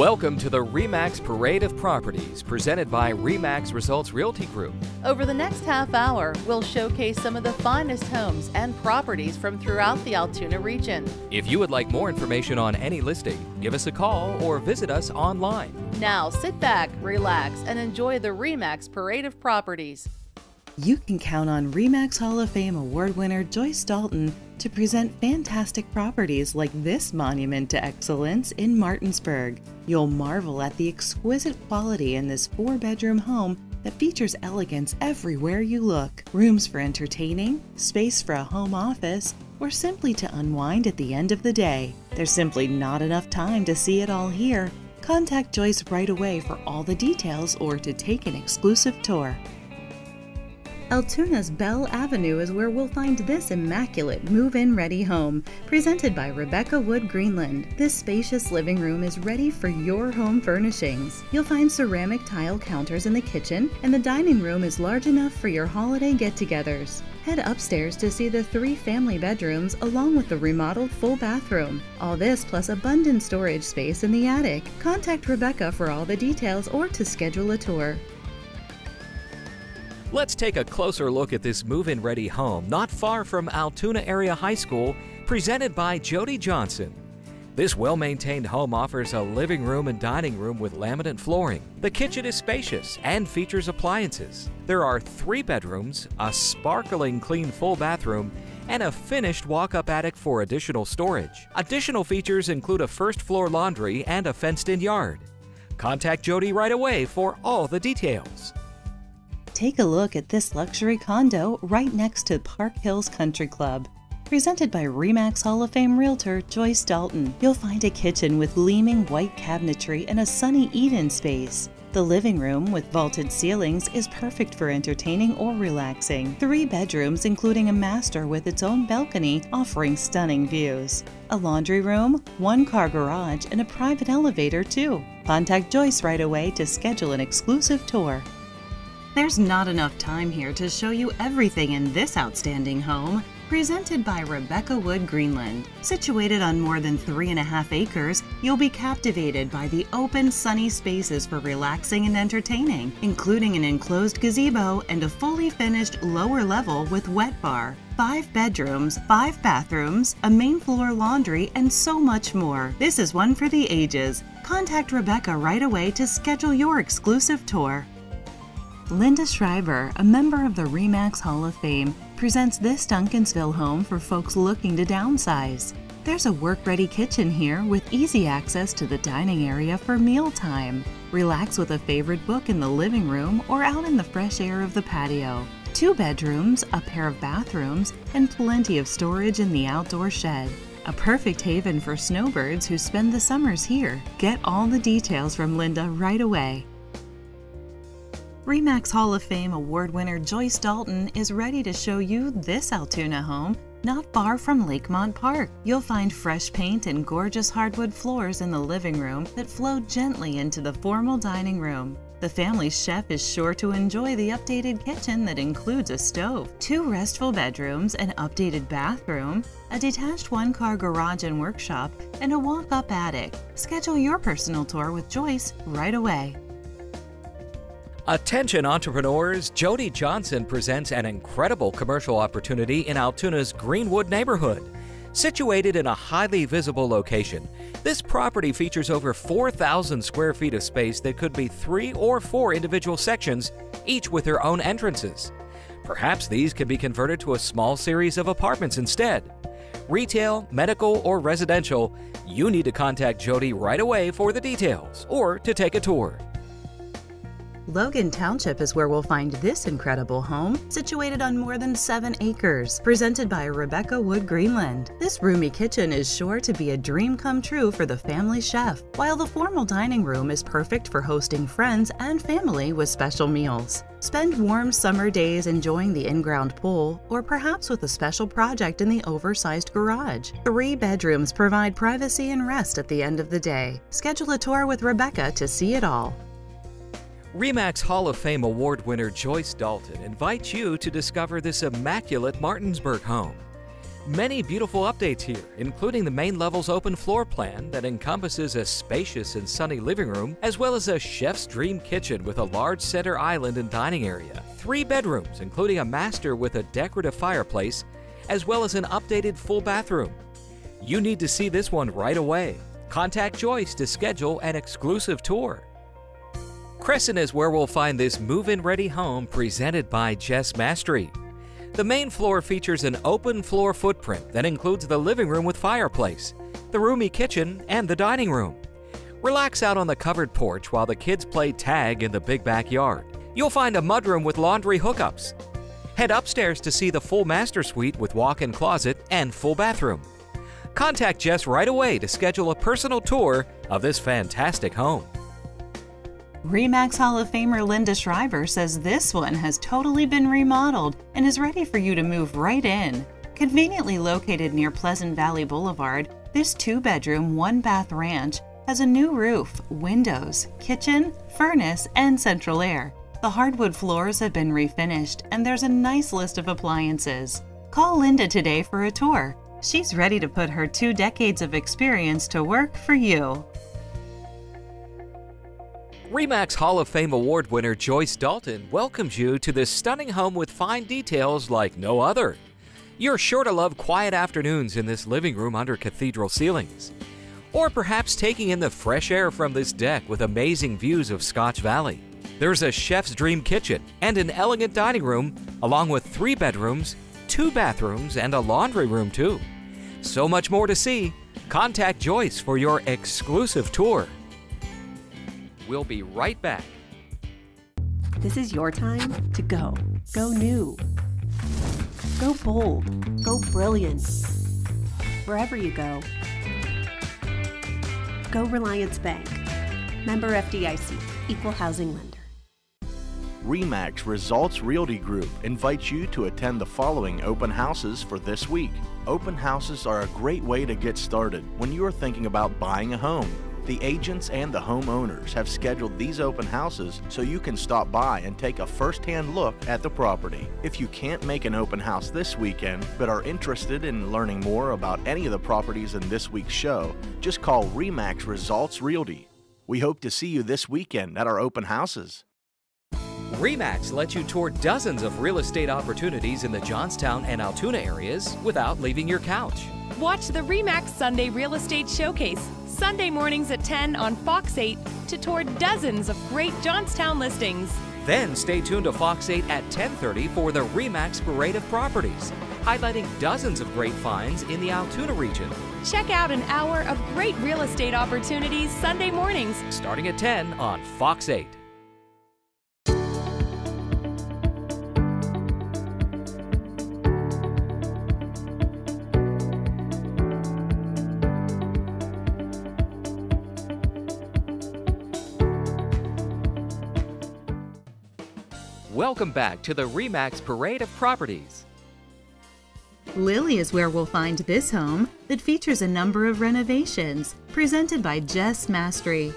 Welcome to the RE/MAX Parade of Properties, presented by RE/MAX Results Realty Group. Over the next half hour, we'll showcase some of the finest homes and properties from throughout the Altoona region. If you would like more information on any listing, give us a call or visit us online. Now sit back, relax, and enjoy the RE/MAX Parade of Properties. You can count on RE/MAX Hall of Fame award winner Joyce Dalton to present fantastic properties like this monument to excellence in Martinsburg. You'll marvel at the exquisite quality in this 4-bedroom home that features elegance everywhere you look. Rooms for entertaining, space for a home office, or simply to unwind at the end of the day. There's simply not enough time to see it all here. Contact Joyce right away for all the details or to take an exclusive tour. Altoona's Bell Avenue is where we'll find this immaculate move-in ready home, presented by Rebecca Wood Greenland. This spacious living room is ready for your home furnishings. You'll find ceramic tile counters in the kitchen, and the dining room is large enough for your holiday get-togethers. Head upstairs to see the 3 family bedrooms along with the remodeled full bathroom. All this plus abundant storage space in the attic. Contact Rebecca for all the details or to schedule a tour. Let's take a closer look at this move-in ready home not far from Altoona Area High School, presented by Jody Johnson. This well-maintained home offers a living room and dining room with laminate flooring. The kitchen is spacious and features appliances. There are 3 bedrooms, a sparkling clean full bathroom, and a finished walk-up attic for additional storage. Additional features include a first-floor laundry and a fenced-in yard. Contact Jody right away for all the details. Take a look at this luxury condo right next to Park Hills Country Club. Presented by RE/MAX Hall of Fame Realtor Joyce Dalton, you'll find a kitchen with gleaming white cabinetry and a sunny eat-in space. The living room with vaulted ceilings is perfect for entertaining or relaxing. 3 bedrooms, including a master with its own balcony, offering stunning views. A laundry room, 1-car garage, and a private elevator too. Contact Joyce right away to schedule an exclusive tour. There's not enough time here to show you everything in this outstanding home, presented by Rebecca Wood Greenland. Situated on more than 3.5 acres, you'll be captivated by the open, sunny spaces for relaxing and entertaining, including an enclosed gazebo and a fully finished lower level with wet bar. 5 bedrooms, 5 bathrooms, a main floor laundry, and so much more. This is one for the ages. Contact Rebecca right away to schedule your exclusive tour. Linda Schreiber, a member of the RE/MAX Hall of Fame, presents this Duncansville home for folks looking to downsize. There's a work-ready kitchen here with easy access to the dining area for mealtime. Relax with a favorite book in the living room or out in the fresh air of the patio. 2 bedrooms, a pair of bathrooms, and plenty of storage in the outdoor shed. A perfect haven for snowbirds who spend the summers here. Get all the details from Linda right away. RE/MAX Hall of Fame award winner Joyce Dalton is ready to show you this Altoona home not far from Lakemont Park. You'll find fresh paint and gorgeous hardwood floors in the living room that flow gently into the formal dining room. The family chef is sure to enjoy the updated kitchen that includes a stove, 2 restful bedrooms, an updated bathroom, a detached 1-car garage and workshop, and a walk-up attic. Schedule your personal tour with Joyce right away. Attention entrepreneurs, Jody Johnson presents an incredible commercial opportunity in Altoona's Greenwood neighborhood. Situated in a highly visible location, this property features over 4,000 square feet of space that could be 3 or 4 individual sections, each with their own entrances. Perhaps these can be converted to a small series of apartments instead. Retail, medical, or residential, you need to contact Jody right away for the details or to take a tour. Logan Township is where we'll find this incredible home, situated on more than 7 acres, presented by Rebecca Wood Greenland. This roomy kitchen is sure to be a dream come true for the family chef, while the formal dining room is perfect for hosting friends and family with special meals. Spend warm summer days enjoying the in-ground pool, or perhaps with a special project in the oversized garage. 3 bedrooms provide privacy and rest at the end of the day. Schedule a tour with Rebecca to see it all. RE/MAX Hall of Fame award winner Joyce Dalton invites you to discover this immaculate Martinsburg home. Many beautiful updates here, including the main level's open floor plan that encompasses a spacious and sunny living room, as well as a chef's dream kitchen with a large center island and dining area, 3 bedrooms, including a master with a decorative fireplace, as well as an updated full bathroom. You need to see this one right away. Contact Joyce to schedule an exclusive tour. Crescent is where we'll find this move-in ready home presented by Jess Mastri. The main floor features an open floor footprint that includes the living room with fireplace, the roomy kitchen, and the dining room. Relax out on the covered porch while the kids play tag in the big backyard. You'll find a mudroom with laundry hookups. Head upstairs to see the full master suite with walk-in closet and full bathroom. Contact Jess right away to schedule a personal tour of this fantastic home. RE/MAX Hall of Famer Linda Schreiber says this one has totally been remodeled and is ready for you to move right in. Conveniently located near Pleasant Valley Boulevard, this 2-bedroom, 1-bath ranch has a new roof, windows, kitchen, furnace, and central air. The hardwood floors have been refinished and there's a nice list of appliances. Call Linda today for a tour. She's ready to put her 2 decades of experience to work for you. RE/MAX Hall of Fame Award winner Joyce Dalton welcomes you to this stunning home with fine details like no other. You're sure to love quiet afternoons in this living room under cathedral ceilings. Or perhaps taking in the fresh air from this deck with amazing views of Scotch Valley. There's a chef's dream kitchen and an elegant dining room, along with 3 bedrooms, 2 bathrooms, and a laundry room too. So much more to see. Contact Joyce for your exclusive tour. We'll be right back. This is your time to go. Go new. Go bold. Go brilliant. Wherever you go, go Reliance Bank. Member FDIC. Equal housing lender. RE/MAX Results Realty Group invites you to attend the following open houses for this week. Open houses are a great way to get started when you are thinking about buying a home. The agents and the homeowners have scheduled these open houses so you can stop by and take a first-hand look at the property. If you can't make an open house this weekend but are interested in learning more about any of the properties in this week's show, just call RE/MAX Results Realty. We hope to see you this weekend at our open houses. RE/MAX lets you tour dozens of real estate opportunities in the Johnstown and Altoona areas without leaving your couch. Watch the RE/MAX Sunday Real Estate Showcase, Sunday mornings at 10 on Fox 8 to tour dozens of great Johnstown listings. Then stay tuned to Fox 8 at 10:30 for the RE/MAX Parade of Properties, highlighting dozens of great finds in the Altoona region. Check out an hour of great real estate opportunities Sunday mornings, starting at 10 on Fox 8. Welcome back to the RE/MAX Parade of Properties. Lily is where we'll find this home that features a number of renovations presented by Jess Mastri.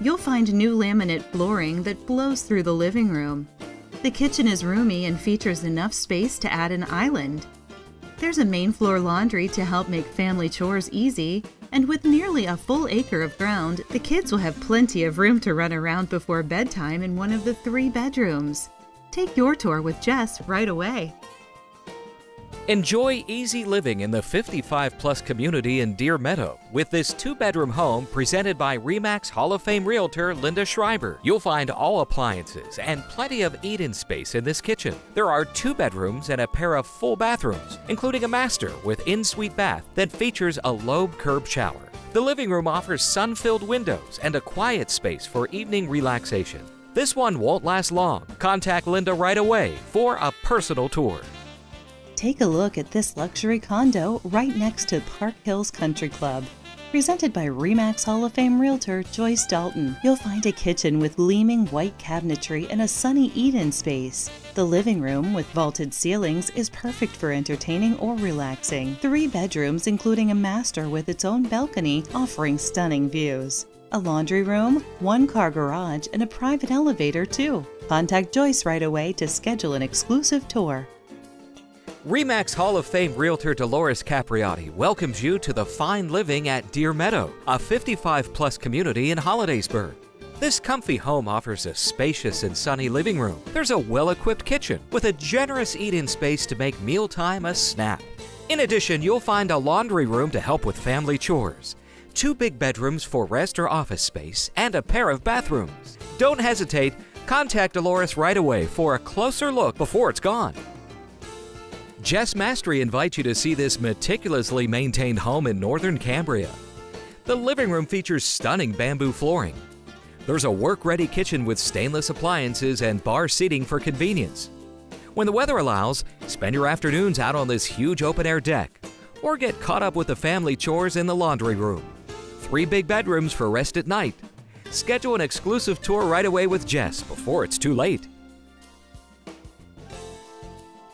You'll find new laminate flooring that blows through the living room. The kitchen is roomy and features enough space to add an island. There's a main floor laundry to help make family chores easy, and with nearly a full acre of ground, the kids will have plenty of room to run around before bedtime in one of the 3 bedrooms. Take your tour with Jess right away. Enjoy easy living in the 55-plus community in Deer Meadow with this 2-bedroom home presented by RE/MAX Hall of Fame Realtor Linda Schreiber. You'll find all appliances and plenty of eat-in space in this kitchen. There are 2 bedrooms and a pair of full bathrooms, including a master with in-suite bath that features a lobe curb shower. The living room offers sun-filled windows and a quiet space for evening relaxation. This one won't last long. Contact Linda right away for a personal tour. Take a look at this luxury condo right next to Park Hills Country Club. Presented by RE/MAX Hall of Fame Realtor Joyce Dalton, you'll find a kitchen with gleaming white cabinetry and a sunny eat-in space. The living room with vaulted ceilings is perfect for entertaining or relaxing. 3 bedrooms, including a master with its own balcony, offering stunning views. A laundry room, 1-car garage, and a private elevator too. Contact Joyce right away to schedule an exclusive tour. RE/MAX Hall of Fame Realtor Dolores Capriotti welcomes you to the fine living at Deer Meadow, a 55-plus community in Hollidaysburg. This comfy home offers a spacious and sunny living room. There's a well-equipped kitchen with a generous eat-in space to make mealtime a snap. In addition, you'll find a laundry room to help with family chores, two big bedrooms for rest or office space, and a pair of bathrooms. Don't hesitate. Contact Dolores right away for a closer look before it's gone. Jess Mastri invites you to see this meticulously maintained home in northern Cambria. The living room features stunning bamboo flooring. There's a work-ready kitchen with stainless appliances and bar seating for convenience. When the weather allows, spend your afternoons out on this huge open-air deck or get caught up with the family chores in the laundry room. Three big bedrooms for rest at night. Schedule an exclusive tour right away with Jess before it's too late.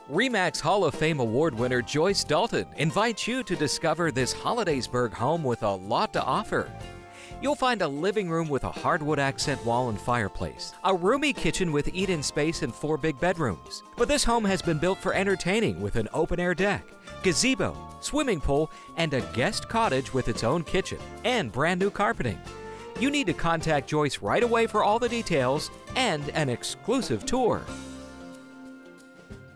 RE/MAX Hall of Fame Award winner Joyce Dalton invites you to discover this Hollidaysburg home with a lot to offer. You'll find a living room with a hardwood accent wall and fireplace, a roomy kitchen with eat-in space and four big bedrooms. But this home has been built for entertaining with an open-air deck, gazebo, swimming pool, and a guest cottage with its own kitchen and brand new carpeting. You need to contact Joyce right away for all the details and an exclusive tour.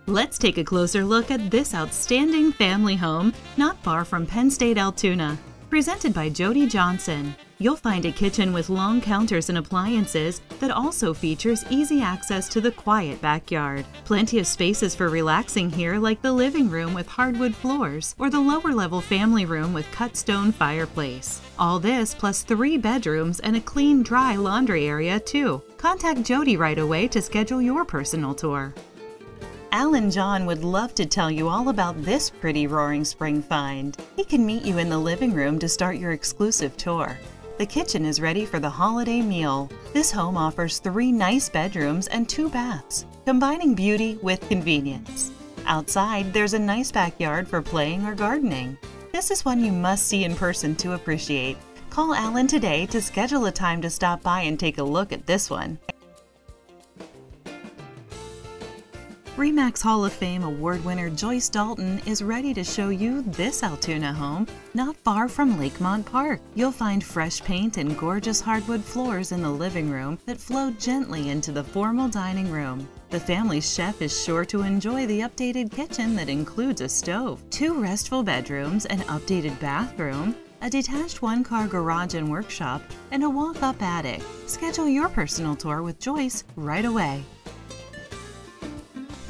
Let's take a closer look at this outstanding family home not far from Penn State Altoona. Presented by Jody Johnson, you'll find a kitchen with long counters and appliances that also features easy access to the quiet backyard. Plenty of spaces for relaxing here, like the living room with hardwood floors or the lower-level family room with cut stone fireplace. All this plus three bedrooms and a clean, dry laundry area too. Contact Jody right away to schedule your personal tour. Alan John would love to tell you all about this pretty Roaring Spring find. He can meet you in the living room to start your exclusive tour. The kitchen is ready for the holiday meal. This home offers three nice bedrooms and two baths, combining beauty with convenience. Outside, there's a nice backyard for playing or gardening. This is one you must see in person to appreciate. Call Alan today to schedule a time to stop by and take a look at this one. RE/MAX Hall of Fame Award winner Joyce Dalton is ready to show you this Altoona home not far from Lakemont Park. You'll find fresh paint and gorgeous hardwood floors in the living room that flow gently into the formal dining room. The family chef is sure to enjoy the updated kitchen that includes a stove, two restful bedrooms, an updated bathroom, a detached one-car garage and workshop, and a walk-up attic. Schedule your personal tour with Joyce right away.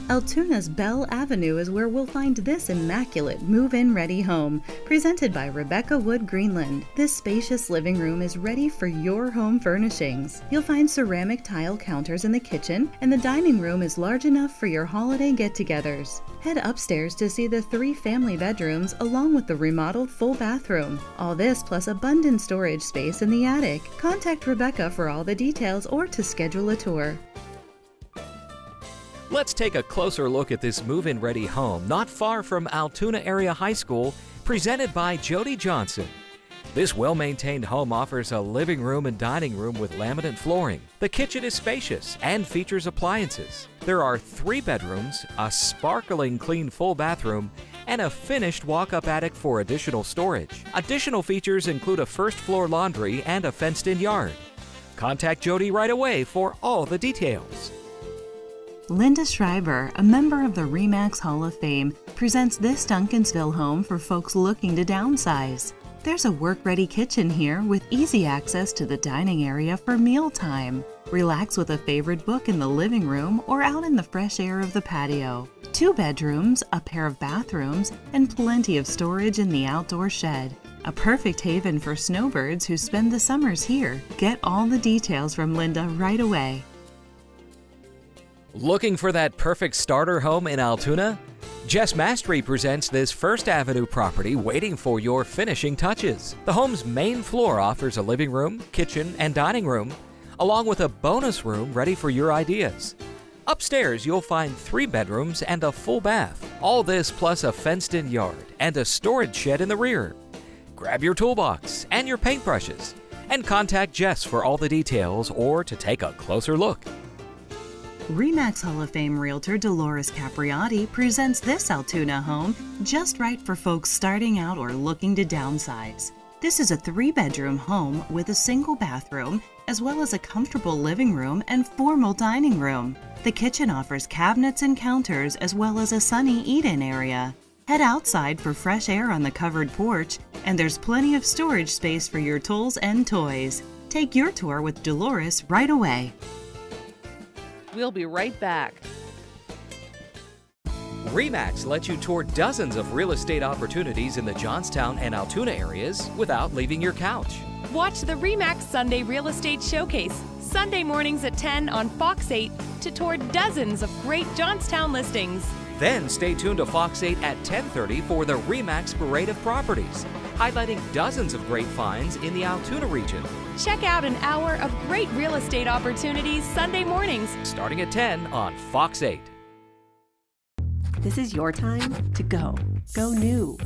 Altoona's Bell Avenue is where we'll find this immaculate move-in ready home, presented by Rebecca Wood Greenland. This spacious living room is ready for your home furnishings. You'll find ceramic tile counters in the kitchen, and the dining room is large enough for your holiday get-togethers. Head upstairs to see the three family bedrooms along with the remodeled full bathroom. All this plus abundant storage space in the attic. Contact Rebecca for all the details or to schedule a tour. Let's take a closer look at this move-in ready home not far from Altoona Area High School, presented by Jody Johnson. This well-maintained home offers a living room and dining room with laminate flooring. The kitchen is spacious and features appliances. There are three bedrooms, a sparkling clean full bathroom, and a finished walk-up attic for additional storage. Additional features include a first-floor laundry and a fenced-in yard. Contact Jody right away for all the details. Linda Schreiber, a member of the RE/MAX Hall of Fame, presents this Duncansville home for folks looking to downsize. There's a work-ready kitchen here with easy access to the dining area for mealtime. Relax with a favorite book in the living room or out in the fresh air of the patio. Two bedrooms, a pair of bathrooms, and plenty of storage in the outdoor shed. A perfect haven for snowbirds who spend the summers here. Get all the details from Linda right away. Looking for that perfect starter home in Altoona? Jess Mastri presents this First Avenue property waiting for your finishing touches. The home's main floor offers a living room, kitchen, and dining room, along with a bonus room ready for your ideas. Upstairs, you'll find three bedrooms and a full bath. All this plus a fenced-in yard and a storage shed in the rear. Grab your toolbox and your paintbrushes and contact Jess for all the details or to take a closer look. RE/MAX Hall of Fame Realtor Dolores Capriotti presents this Altoona home just right for folks starting out or looking to downsize. This is a 3-bedroom home with a single bathroom, as well as a comfortable living room and formal dining room. The kitchen offers cabinets and counters, as well as a sunny eat-in area. Head outside for fresh air on the covered porch, and there's plenty of storage space for your tools and toys. Take your tour with Dolores right away. We'll be right back. RE/MAX lets you tour dozens of real estate opportunities in the Johnstown and Altoona areas without leaving your couch. Watch the RE/MAX Sunday Real Estate Showcase, Sunday mornings at 10 on Fox 8 to tour dozens of great Johnstown listings. Then stay tuned to Fox 8 at 10:30 for the RE/MAX Parade of Properties, highlighting dozens of great finds in the Altoona region. Check out an hour of great real estate opportunities Sunday mornings, starting at 10 on Fox 8. This is your time to go. Go new.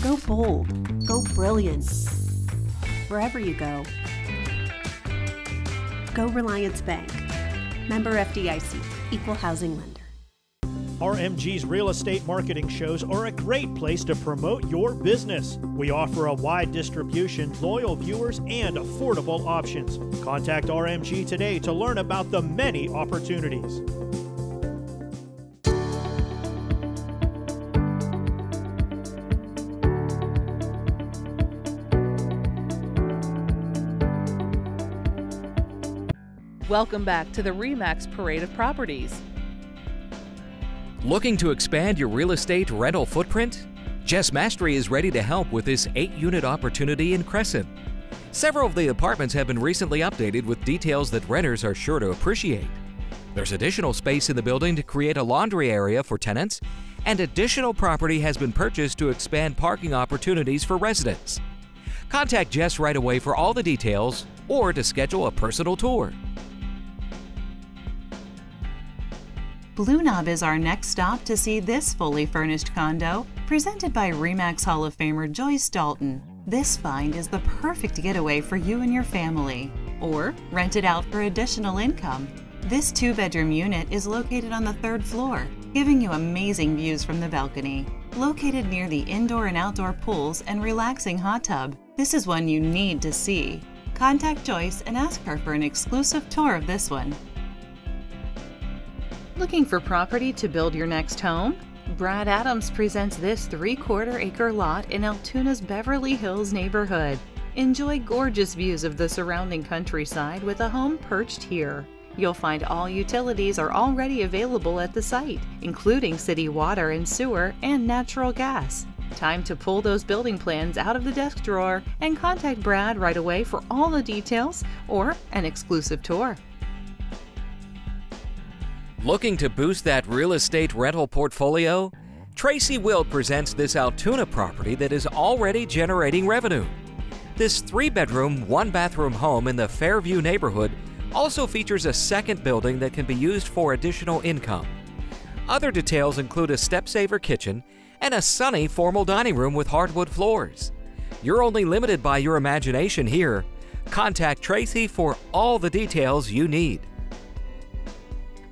Go bold. Go brilliant. Wherever you go, go Reliance Bank. Member FDIC. Equal housing lender. RMG's real estate marketing shows are a great place to promote your business. We offer a wide distribution, loyal viewers, and affordable options. Contact RMG today to learn about the many opportunities. Welcome back to the RE/MAX Parade of Properties. Looking to expand your real estate rental footprint? Jess Mastri is ready to help with this 8-unit opportunity in Crescent. Several of the apartments have been recently updated with details that renters are sure to appreciate. There's additional space in the building to create a laundry area for tenants, and additional property has been purchased to expand parking opportunities for residents. Contact Jess right away for all the details or to schedule a personal tour. Blue Knob is our next stop to see this fully furnished condo, presented by RE/MAX Hall of Famer Joyce Dalton. This find is the perfect getaway for you and your family, or rent it out for additional income. This 2-bedroom unit is located on the 3rd floor, giving you amazing views from the balcony. Located near the indoor and outdoor pools and relaxing hot tub, this is one you need to see. Contact Joyce and ask her for an exclusive tour of this one. Looking for property to build your next home? Brad Adams presents this 3/4-acre lot in Altoona's Beverly Hills neighborhood. Enjoy gorgeous views of the surrounding countryside with a home perched here. You'll find all utilities are already available at the site, including city water and sewer and natural gas. Time to pull those building plans out of the desk drawer and contact Brad right away for all the details or an exclusive tour. Looking to boost that real estate rental portfolio? Tracy Wilt presents this Altoona property that is already generating revenue. This 3-bedroom, 1-bathroom home in the Fairview neighborhood also features a second building that can be used for additional income. Other details include a step-saver kitchen and a sunny formal dining room with hardwood floors. You're only limited by your imagination here. Contact Tracy for all the details you need.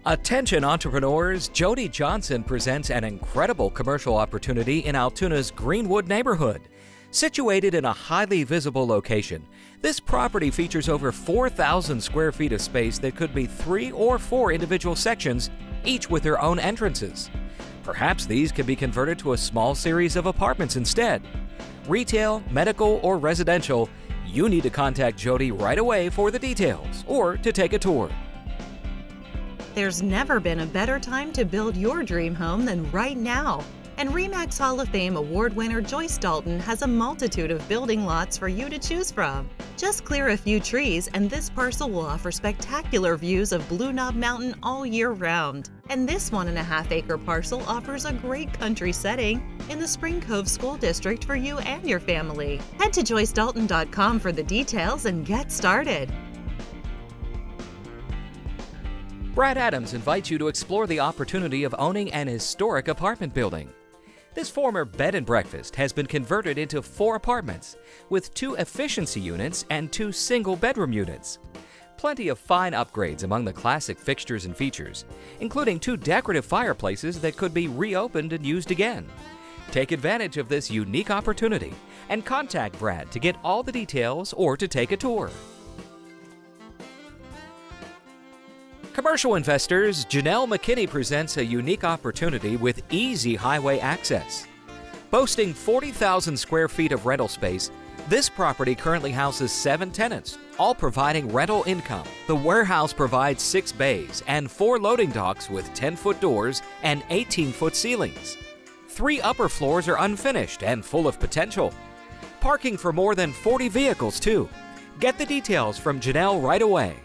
Attention entrepreneurs, Jody Johnson presents an incredible commercial opportunity in Altoona's Greenwood neighborhood. Situated in a highly visible location, this property features over 4,000 square feet of space that could be 3 or 4 individual sections, each with their own entrances. Perhaps these could be converted to a small series of apartments instead. Retail, medical, or residential, you need to contact Jody right away for the details or to take a tour. There's never been a better time to build your dream home than right now. And RE/MAX Hall of Fame award winner Joyce Dalton has a multitude of building lots for you to choose from. Just clear a few trees and this parcel will offer spectacular views of Blue Knob Mountain all year round. And this 1.5-acre parcel offers a great country setting in the Spring Cove School District for you and your family. Head to joycedalton.com for the details and get started. Brad Adams invites you to explore the opportunity of owning an historic apartment building. This former bed and breakfast has been converted into 4 apartments with 2 efficiency units and 2 single bedroom units. plenty of fine upgrades among the classic fixtures and features, including two decorative fireplaces that could be reopened and used again. Take advantage of this unique opportunity and contact Brad to get all the details or to take a tour. Commercial investors, Janelle McKinney presents a unique opportunity with easy highway access. Boasting 40,000 square feet of rental space, this property currently houses 7 tenants, all providing rental income. The warehouse provides 6 bays and 4 loading docks with 10-foot doors and 18-foot ceilings. 3 upper floors are unfinished and full of potential. Parking for more than 40 vehicles, too. Get the details from Janelle right away.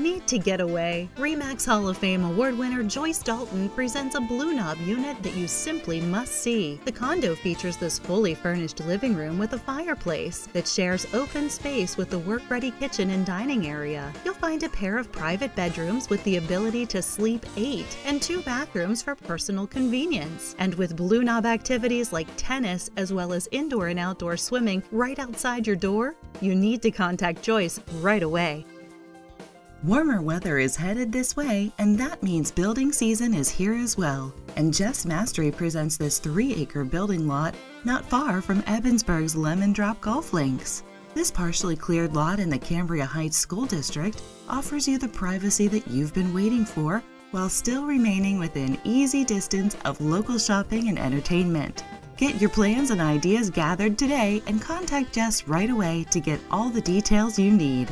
Need to get away? RE/MAX Hall of Fame award winner Joyce Dalton presents a Blue Knob unit that you simply must see. The condo features this fully furnished living room with a fireplace that shares open space with the work-ready kitchen and dining area. You'll find a pair of private bedrooms with the ability to sleep 8 and 2 bathrooms for personal convenience. And with Blue Knob activities like tennis as well as indoor and outdoor swimming right outside your door, you need to contact Joyce right away. Warmer weather is headed this way, and that means building season is here as well. And Jess Mastri presents this 3-acre building lot not far from Ebensburg's Lemon Drop Golf Links. This partially cleared lot in the Cambria Heights School District offers you the privacy that you've been waiting for while still remaining within easy distance of local shopping and entertainment. Get your plans and ideas gathered today and contact Jess right away to get all the details you need.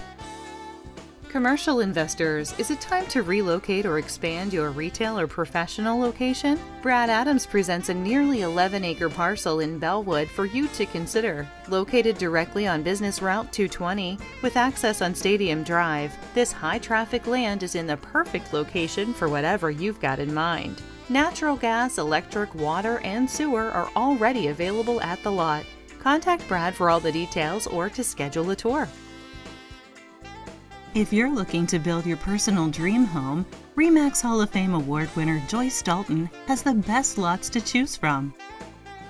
Commercial investors, is it time to relocate or expand your retail or professional location? Brad Adams presents a nearly 11-acre parcel in Bellwood for you to consider. Located directly on Business Route 220 with access on Stadium Drive, this high-traffic land is in the perfect location for whatever you've got in mind. Natural gas, electric, water, and sewer are already available at the lot. Contact Brad for all the details or to schedule a tour. If you're looking to build your personal dream home, RE/MAX Hall of Fame award winner Joyce Dalton has the best lots to choose from.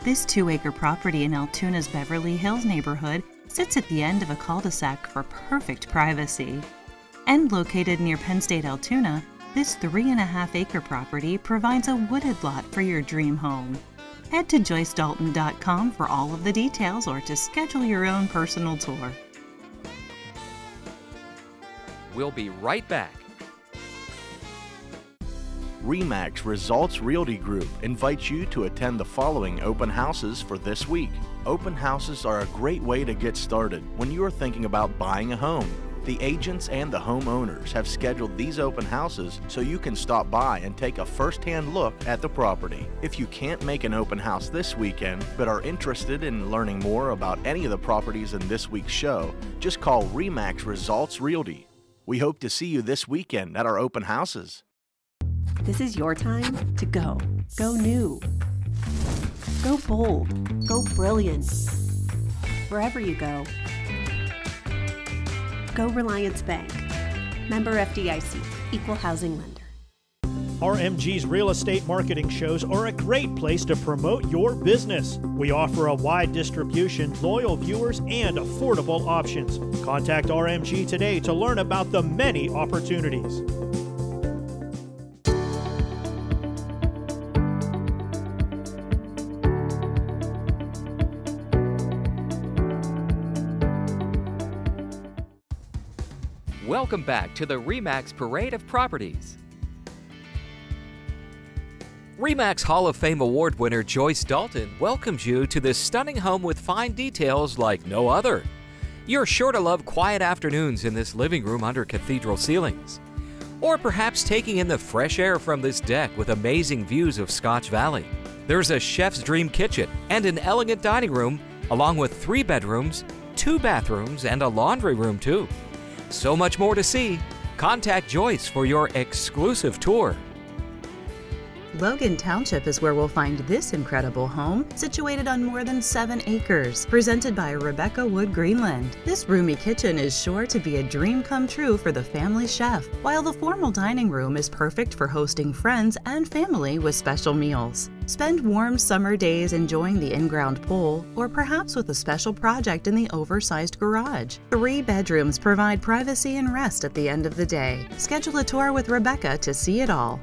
This 2-acre property in Altoona's Beverly Hills neighborhood sits at the end of a cul-de-sac for perfect privacy. And located near Penn State Altoona, this 3.5-acre property provides a wooded lot for your dream home. Head to JoyceDalton.com for all of the details or to schedule your own personal tour. We'll be right back. RE/MAX Results Realty Group invites you to attend the following open houses for this week. Open houses are a great way to get started when you are thinking about buying a home. The agents and the homeowners have scheduled these open houses so you can stop by and take a first-hand look at the property. If you can't make an open house this weekend but are interested in learning more about any of the properties in this week's show, just call RE/MAX Results Realty. We hope to see you this weekend at our open houses. This is your time to go. Go new. Go bold. Go brilliant. Wherever you go, go Reliance Bank. Member FDIC. Equal housing lender. RMG's real estate marketing shows are a great place to promote your business. We offer a wide distribution, loyal viewers, and affordable options. Contact RMG today to learn about the many opportunities. Welcome back to the RE/MAX Parade of Properties. RE/MAX Hall of Fame award winner Joyce Dalton welcomes you to this stunning home with fine details like no other. You're sure to love quiet afternoons in this living room under cathedral ceilings. Or perhaps taking in the fresh air from this deck with amazing views of Scotch Valley. There's a chef's dream kitchen and an elegant dining room, along with 3 bedrooms, 2 bathrooms, and a laundry room too. So much more to see. Contact Joyce for your exclusive tour. Logan Township is where we'll find this incredible home, situated on more than 7 acres, presented by Rebecca Wood Greenland. This roomy kitchen is sure to be a dream come true for the family chef, while the formal dining room is perfect for hosting friends and family with special meals. Spend warm summer days enjoying the in-ground pool, or perhaps with a special project in the oversized garage. 3 bedrooms provide privacy and rest at the end of the day. Schedule a tour with Rebecca to see it all.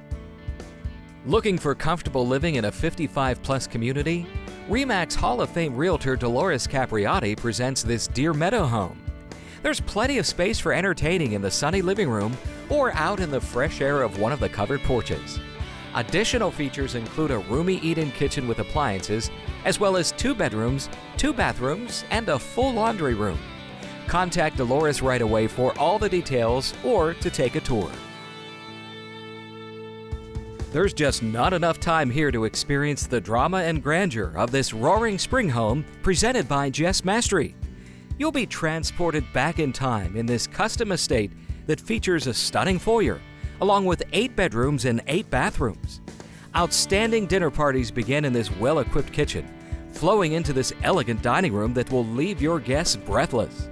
Looking for comfortable living in a 55-plus community? RE/MAX Hall of Fame Realtor Dolores Capriotti presents this Deer Meadow home. There's plenty of space for entertaining in the sunny living room or out in the fresh air of one of the covered porches. Additional features include a roomy eat-in kitchen with appliances, as well as 2 bedrooms, 2 bathrooms, and a full laundry room. Contact Dolores right away for all the details or to take a tour. There's just not enough time here to experience the drama and grandeur of this roaring spring home presented by Jess Mastri. You'll be transported back in time in this custom estate that features a stunning foyer, along with 8 bedrooms and 8 bathrooms. Outstanding dinner parties begin in this well-equipped kitchen, flowing into this elegant dining room that will leave your guests breathless.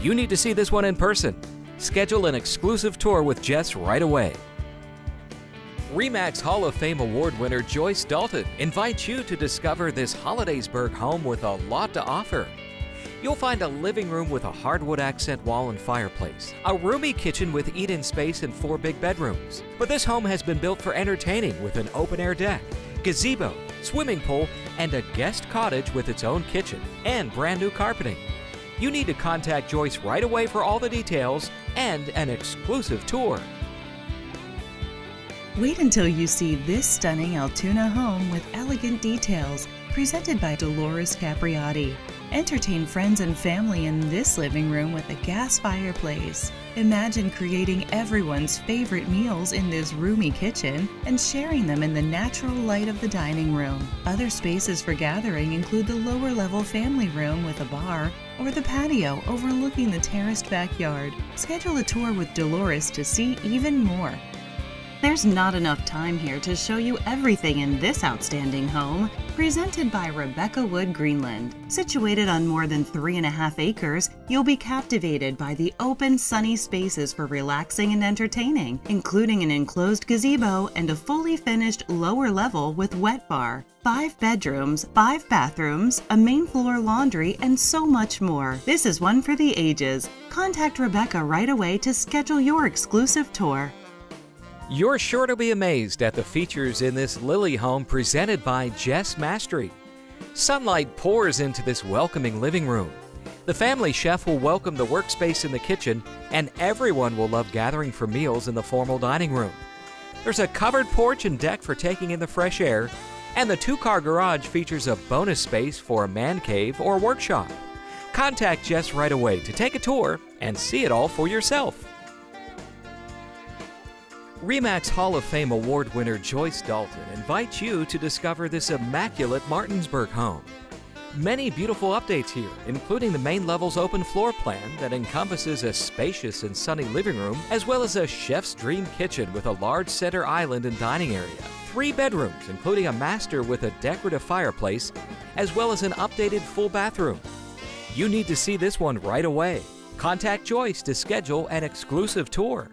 You need to see this one in person. Schedule an exclusive tour with Jess right away. RE/MAX Hall of Fame Award winner Joyce Dalton invites you to discover this Hollidaysburg home with a lot to offer. You'll find a living room with a hardwood accent wall and fireplace, a roomy kitchen with eat-in space and 4 big bedrooms. But this home has been built for entertaining with an open-air deck, gazebo, swimming pool, and a guest cottage with its own kitchen and brand-new carpeting. You need to contact Joyce right away for all the details and an exclusive tour. Wait until you see this stunning Altoona home with elegant details, presented by Dolores Capriotti. Entertain friends and family in this living room with a gas fireplace. Imagine creating everyone's favorite meals in this roomy kitchen and sharing them in the natural light of the dining room. Other spaces for gathering include the lower-level family room with a bar or the patio overlooking the terraced backyard. Schedule a tour with Dolores to see even more. There's not enough time here to show you everything in this outstanding home, presented by Rebecca Wood Greenland. Situated on more than 3.5 acres, you'll be captivated by the open, sunny spaces for relaxing and entertaining, including an enclosed gazebo and a fully finished lower level with wet bar. 5 bedrooms, 5 bathrooms, a main floor laundry, and so much more. This is one for the ages. Contact Rebecca right away to schedule your exclusive tour. You're sure to be amazed at the features in this Lily home presented by Jess Mastri. Sunlight pours into this welcoming living room. The family chef will welcome the workspace in the kitchen, and everyone will love gathering for meals in the formal dining room. There's a covered porch and deck for taking in the fresh air, and the 2-car garage features a bonus space for a man cave or workshop. Contact Jess right away to take a tour and see it all for yourself. RE/MAX Hall of Fame Award winner Joyce Dalton invites you to discover this immaculate Martinsburg home. Many beautiful updates here, including the main level's open floor plan that encompasses a spacious and sunny living room, as well as a chef's dream kitchen with a large center island and dining area, 3 bedrooms, including a master with a decorative fireplace, as well as an updated full bathroom. You need to see this one right away. Contact Joyce to schedule an exclusive tour.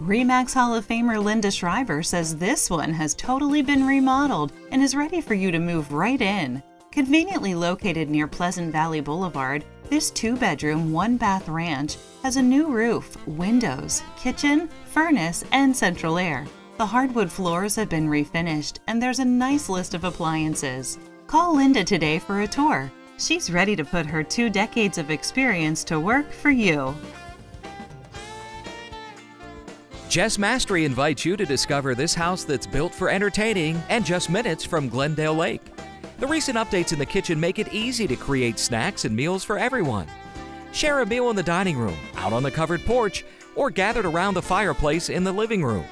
RE/MAX Hall of Famer Linda Schreiber says this one has totally been remodeled and is ready for you to move right in. Conveniently located near Pleasant Valley Boulevard, this 2-bedroom, 1-bath ranch has a new roof, windows, kitchen, furnace, and central air. The hardwood floors have been refinished, and there's a nice list of appliances. Call Linda today for a tour. She's ready to put her 2 decades of experience to work for you. Jess Mastri invites you to discover this house that's built for entertaining and just minutes from Glendale Lake. The recent updates in the kitchen make it easy to create snacks and meals for everyone. Share a meal in the dining room, out on the covered porch, or gathered around the fireplace in the living room.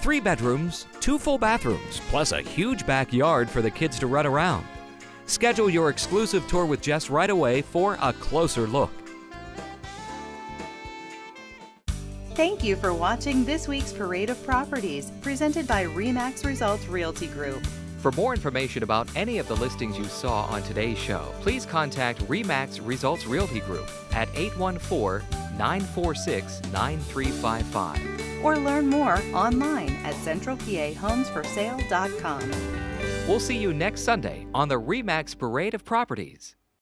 3 bedrooms, 2 full bathrooms, plus a huge backyard for the kids to run around. Schedule your exclusive tour with Jess right away for a closer look. Thank you for watching this week's Parade of Properties, presented by RE/MAX Results Realty Group. For more information about any of the listings you saw on today's show, please contact RE/MAX Results Realty Group at 814-946-9355. Or learn more online at centralpahomesforsale.com. We'll see you next Sunday on the RE/MAX Parade of Properties.